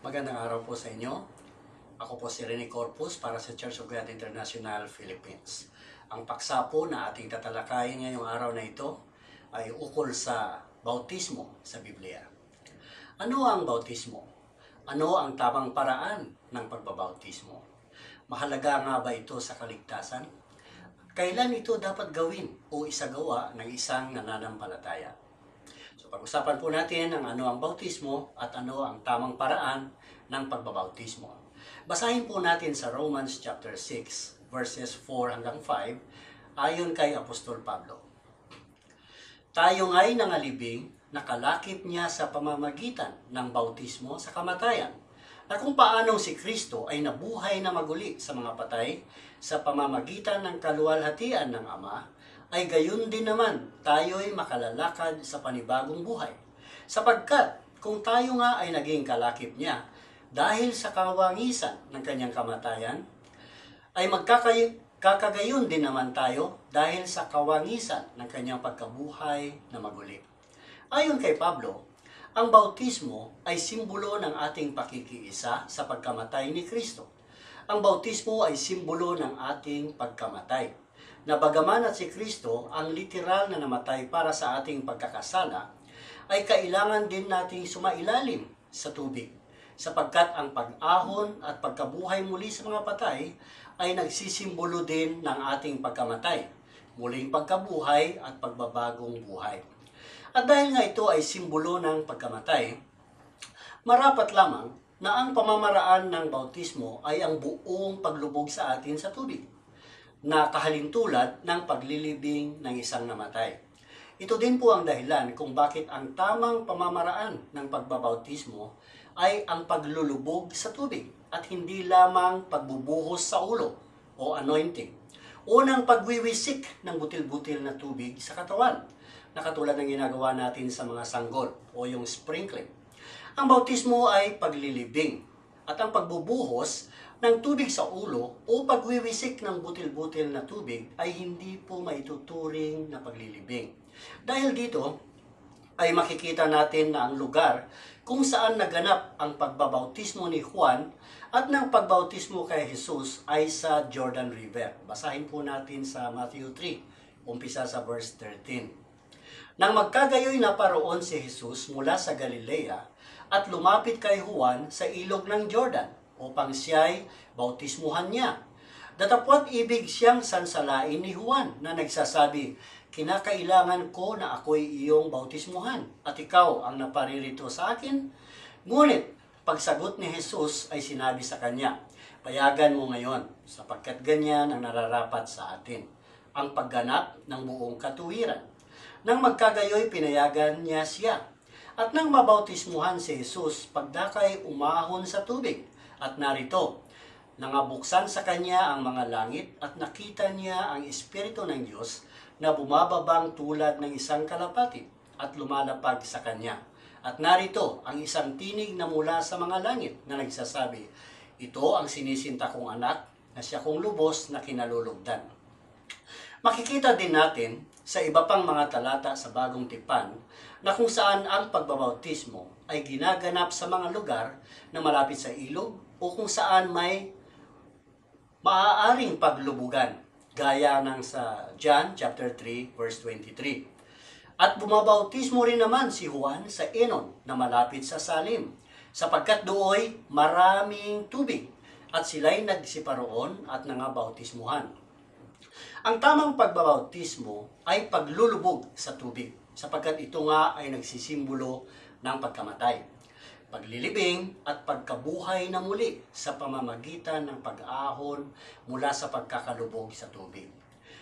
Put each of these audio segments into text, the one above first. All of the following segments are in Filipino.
Magandang araw po sa inyo. Ako po si Rene Corpus para sa Church of God International Philippines. Ang paksa po na ating tatalakayin ngayong araw na ito ay ukol sa bautismo sa Biblia. Ano ang bautismo? Ano ang tamang paraan ng pagbabautismo? Mahalaga nga ba ito sa kaligtasan? Kailan ito dapat gawin o isagawa ng isang nananampalataya? So pag-usapan po natin ang ano ang bautismo at ano ang tamang paraan ng pagbabautismo. Basahin po natin sa Romans chapter 6 verses 4 hanggang 5 ayon kay Apostol Pablo. Tayo nga'y nangalibing nakalakip niya sa pamamagitan ng bautismo sa kamatayan na kung paanong si Kristo ay nabuhay na maguli sa mga patay sa pamamagitan ng kaluwalhatian ng Ama, ay gayon din naman tayo'y makalalakad sa panibagong buhay. Sapagkat kung tayo nga ay naging kalakip niya dahil sa kawangisan ng kanyang kamatayan, ay magkakagayon din naman tayo dahil sa kawangisan ng kanyang pagkabuhay na maguli. Ayon kay Pablo, ang bautismo ay simbolo ng ating pakikiisa sa pagkamatay ni Kristo. Ang bautismo ay simbolo ng ating pagkamatay. Na bagaman at si Kristo ang literal na namatay para sa ating pagkakasala, ay kailangan din nating sumailalim sa tubig, sapagkat ang pag-ahon at pagkabuhay muli sa mga patay ay nagsisimbolo din ng ating pagkamatay, muling pagkabuhay at pagbabagong buhay. At dahil nga ito ay simbolo ng pagkamatay, marapat lamang na ang pamamaraan ng bautismo ay ang buong paglubog sa atin sa tubig, na kahalintulad ng paglilibing ng isang namatay. Ito din po ang dahilan kung bakit ang tamang pamamaraan ng pagbabautismo ay ang paglulubog sa tubig at hindi lamang pagbubuhos sa ulo o anointing o ng pagwiwisik ng butil-butil na tubig sa katawan na katulad ng ginagawa natin sa mga sanggol o yung sprinkling. Ang bautismo ay paglilibing at ang pagbubuhos ng tubig sa ulo o pagwiwisik ng butil-butil na tubig ay hindi po maituturing na paglilibing. Dahil dito ay makikita natin na ang lugar kung saan naganap ang pagbabautismo ni Juan at ng pagbautismo kay Jesus ay sa Jordan River. Basahin po natin sa Matthew 3, umpisa sa verse 13. Nang magkagayoy na paroon si Jesus mula sa Galilea at lumapit kay Juan sa ilog ng Jordan, upang siya'y bautismuhan niya. Datapwat ibig siyang sansalain ni Juan na nagsasabi, kinakailangan ko na ako'y iyong bautismuhan at ikaw ang naparirito sa akin. Ngunit, pagsagot ni Jesus ay sinabi sa kanya, payagan mo ngayon sapagkat ganyan ang nararapat sa atin, ang pagganap ng buong katuwiran. Nang magkagayoy, pinayagan niya siya. At nang mabautismuhan si Jesus, pagdaka'y umahon sa tubig. At narito, nangabuksan sa kanya ang mga langit at nakita niya ang Espiritu ng Diyos na bumababang tulad ng isang kalapati at lumalapag sa kanya. At narito, ang isang tinig na mula sa mga langit na nagsasabi, ito ang sinisinta kong anak na siya kong lubos na kinalulugdan. Makikita din natin sa iba pang mga talata sa Bagong Tipan na kung saan ang pagbabautismo ay ginaganap sa mga lugar na malapit sa ilog o kung saan may maaaring paglubugan, gaya ng sa John chapter 3 verse 23. At bumabautismo rin naman si Juan sa Enon na malapit sa Salim, sapagkat dooy maraming tubig at sila'y nagsiparoon at nangabautismuhan. Ang tamang pagbabautismo ay paglulubog sa tubig, sapagkat ito nga ay nagsisimbolo ng pagkamatay, paglilibing at pagkabuhay na muli sa pamamagitan ng pag-ahon mula sa pagkakalubog sa tubig.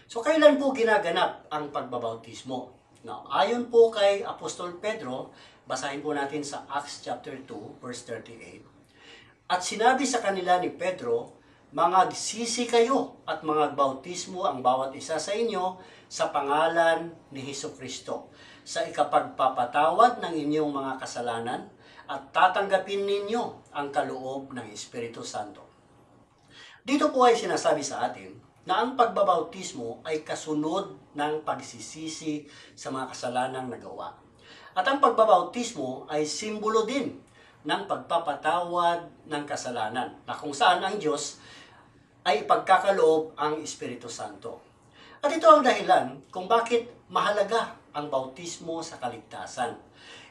So kailan po ginaganap ang pagbabautismo? Now, ayon po kay Apostol Pedro, basahin po natin sa Acts chapter 2 verse 38. At sinabi sa kanila ni Pedro, mangagsisi kayo at mangagbautismo ang bawat isa sa inyo sa pangalan ni Hesukristo sa ikapagpapatawad ng inyong mga kasalanan at tatanggapin ninyo ang kaloob ng Espiritu Santo. Dito po ay sinasabi sa atin na ang pagbabautismo ay kasunod ng pagsisisi sa mga kasalanang nagawa. At ang pagbabautismo ay simbolo din ng pagpapatawad ng kasalanan, na kung saan ang Diyos ay pagkakaloob ang Espiritu Santo. At ito ang dahilan kung bakit mahalaga ang bautismo sa kaligtasan.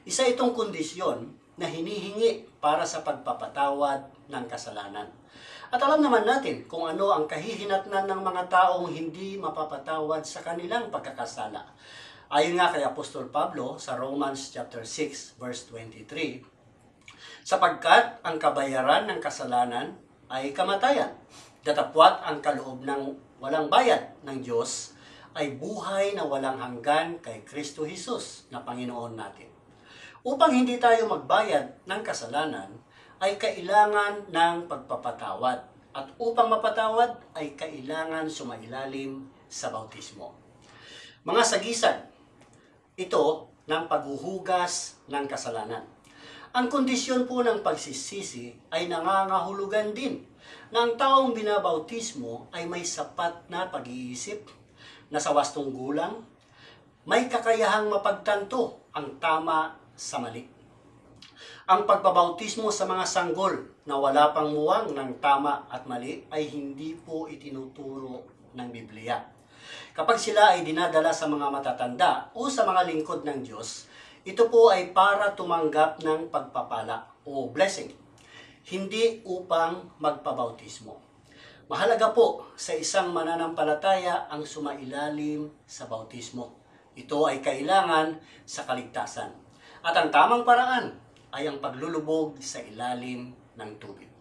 Isa itong kondisyon na hinihingi para sa pagpapatawad ng kasalanan. At alam naman natin kung ano ang kahihinatnan ng mga taong hindi mapapatawad sa kanilang pagkakasala. Ayon nga kay Apostol Pablo sa Romans chapter 6 verse 23, sapagkat ang kabayaran ng kasalanan ay kamatayan, datapwat ang kaloob ng walang bayad ng Diyos ay buhay na walang hanggan kay Kristo Jesus na Panginoon natin. Upang hindi tayo magbayad ng kasalanan, ay kailangan ng pagpapatawad. At upang mapatawad, ay kailangan sumailalim sa bautismo. Mga sagisan, ito ng paghuhugas ng kasalanan. Ang kondisyon po ng pagsisisi ay nangangahulugan din na ang taong binabautismo ay may sapat na pag-iisip, nasa wastong gulang, may kakayahang mapagtanto ang tama sa mali. Ang pagbabautismo sa mga sanggol na wala pang muwang ng tama at mali ay hindi po itinuturo ng Biblia. Kapag sila ay dinadala sa mga matatanda o sa mga lingkod ng Diyos, ito po ay para tumanggap ng pagpapala o blessing, hindi upang magpabautismo. Mahalaga po sa isang mananampalataya ang sumailalim sa bautismo. Ito ay kailangan sa kaligtasan. At ang tamang paraan ay ang paglulubog sa ilalim ng tubig.